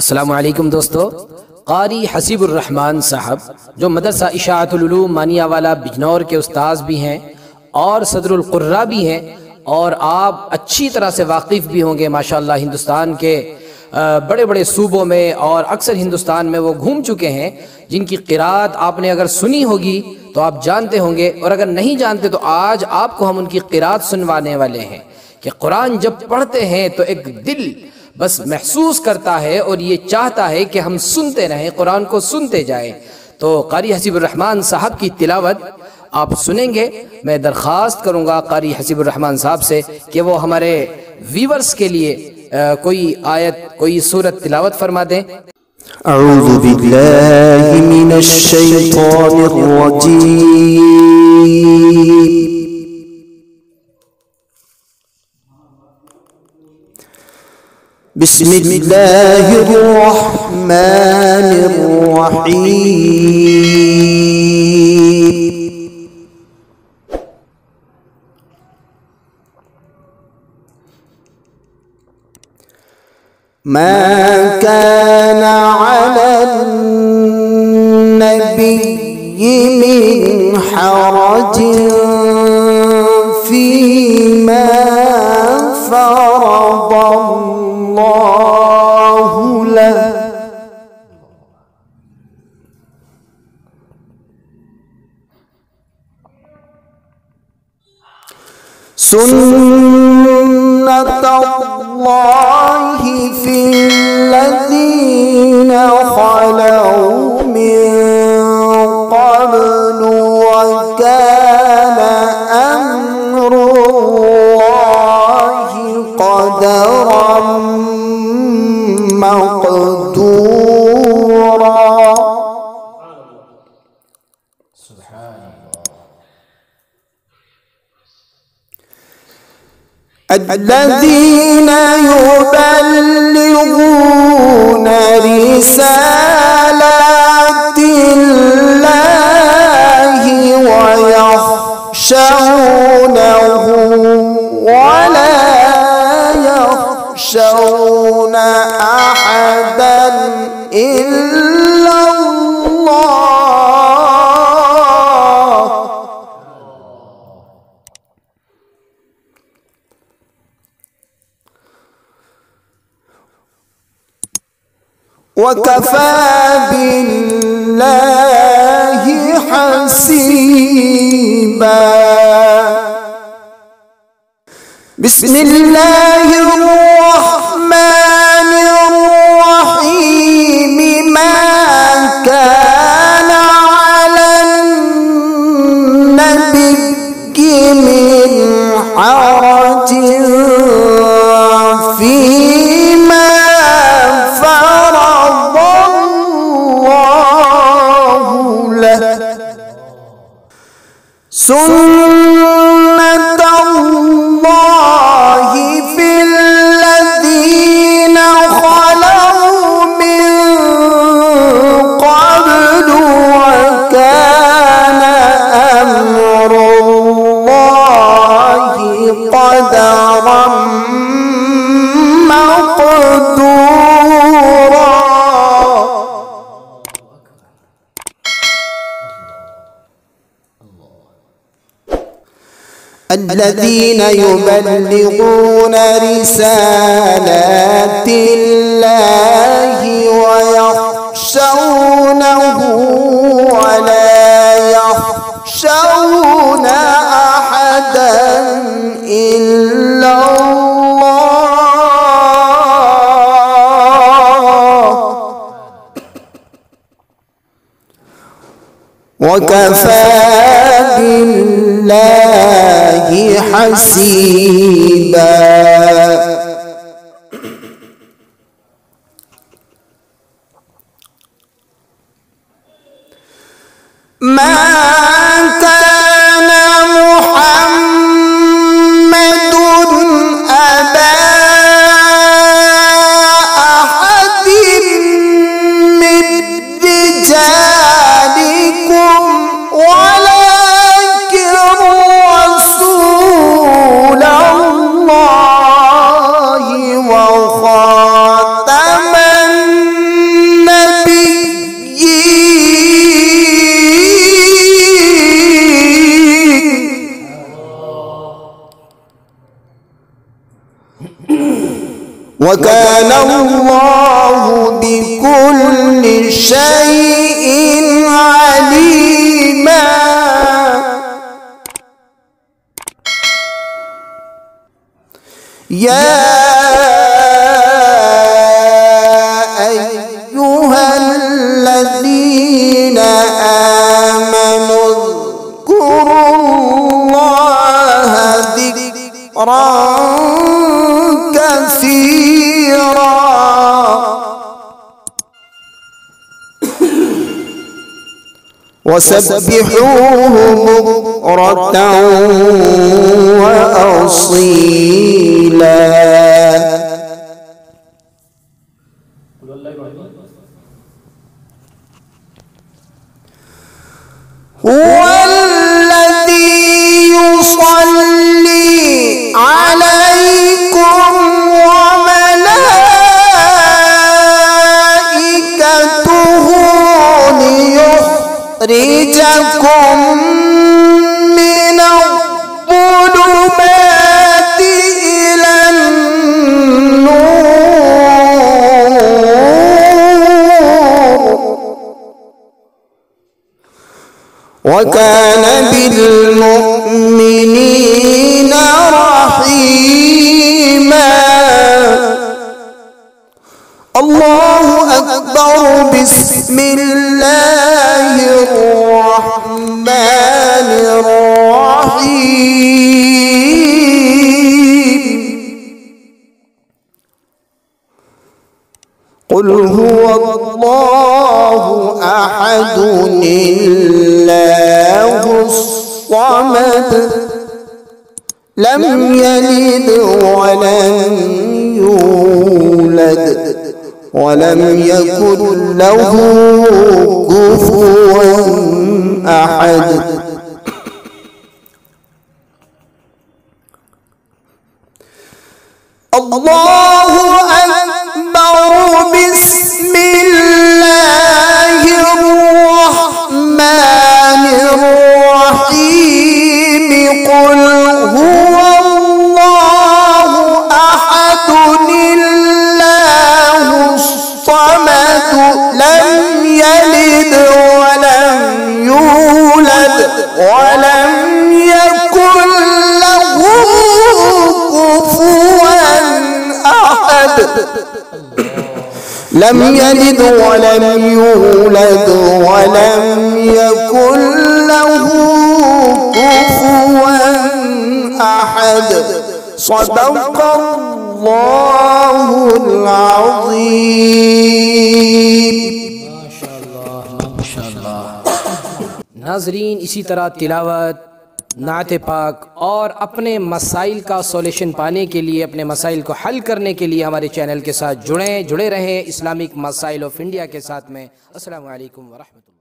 السلام علیکم دوستو، قاری حسیب الرحمن صاحب جو مدرسہ اشاعت العلوم مانیہ والا بجنور کے استاذ بھی ہیں اور صدر القرآن بھی ہیں، اور آپ اچھی طرح سے واقف بھی ہوں گے ماشاءاللہ ہندوستان کے بڑے بڑے صوبوں میں، اور اکثر ہندوستان میں وہ گھوم چکے ہیں، جن کی قرآت آپ نے اگر سنی ہوگی تو آپ جانتے ہوں گے، اور اگر نہیں جانتے تو آج آپ کو ہم ان کی قرآت سنوانے والے ہیں کہ قرآن جب پڑھتے ہیں تو ایک دل بس محسوس کرتا ہے اور یہ چاہتا ہے کہ ہم سنتے رہیں، قرآن کو سنتے جائیں۔ تو قاری حسیب الرحمن صاحب کی تلاوت آپ سنیں گے۔ میں درخواست کروں گا قاری حسیب الرحمن صاحب سے کہ وہ ہمارے ویورز کے لیے کوئی آیت کوئی سورت تلاوت فرما دیں۔ اعوذ باللہ من الشیطان الرجیم۔ بسم الله الرحمن الرحيم۔ ما كان على النبي من حرج فيما فرض الله له سنة الله في الذين خلوا من قبل وكان أمر الله قدرا مقدورا۔ سبحان الله۔ الذين يبلغون رسالات الله ويخشونه ولا يخشون أحدا إلا الله۔ وكفى بالله حسيبا۔ بسم الله الرحمن الرحيم۔ ما كان على النبي من حرج فيما فرض الله له سنة الله في الذين خلوا من قبل وكان أمر الله قدرا مقدورا۔ الذين يبلغون رسالات الله ويخشونه ولا يخشون أحدا إلا الله۔ وكفى بالله حسيبا۔ ما كان محمد أبا أحد من رجالكم ولكن الله وخاتم وَكَانَ اللَّهُ بِكُلِّ شَيْءٍ عَلِيمًا. يَا أَيُّهَا الَّذِينَ آمَنُوا اذْكُرُوا اللَّهَ ذِكْرًا كَثِيرًا وَسَبِّحُوهُ بُكْرَةً وَأَصِيلًا. هُوَ الَّذِي يُصَلِّي عَلَيْكُمْ وَمَلَائِكَتُهُ لِيُخْرِجَكُمْ وَكَانَ بِالْمُؤْمِنِينَ رَحِيمًا. الله أكبر. بسم الله الرحمن الرحيم. قل هو الله أحد الصمد لم يلد ولم يولد ولم يكن له كفوا أحد. الله أكبر. بسم الله الرحمن الرحيم. قل هو الله أحد الله الصمد لم يلد ولم يولد ولم يكن له كفوا أحد. لم يلد ولم يولد ولم يكن له كفوا أحد. صدق الله العظيم. ناظرین، اسی طرح تلاوت، نعت پاک اور اپنے مسائل کا سولوشن پانے کے لیے، اپنے مسائل کو حل کرنے کے لیے ہمارے چینل کے ساتھ جڑے رہیں اسلامک مسائل آف انڈیا کے ساتھ میں. السلام علیکم ورحمۃ اللہ.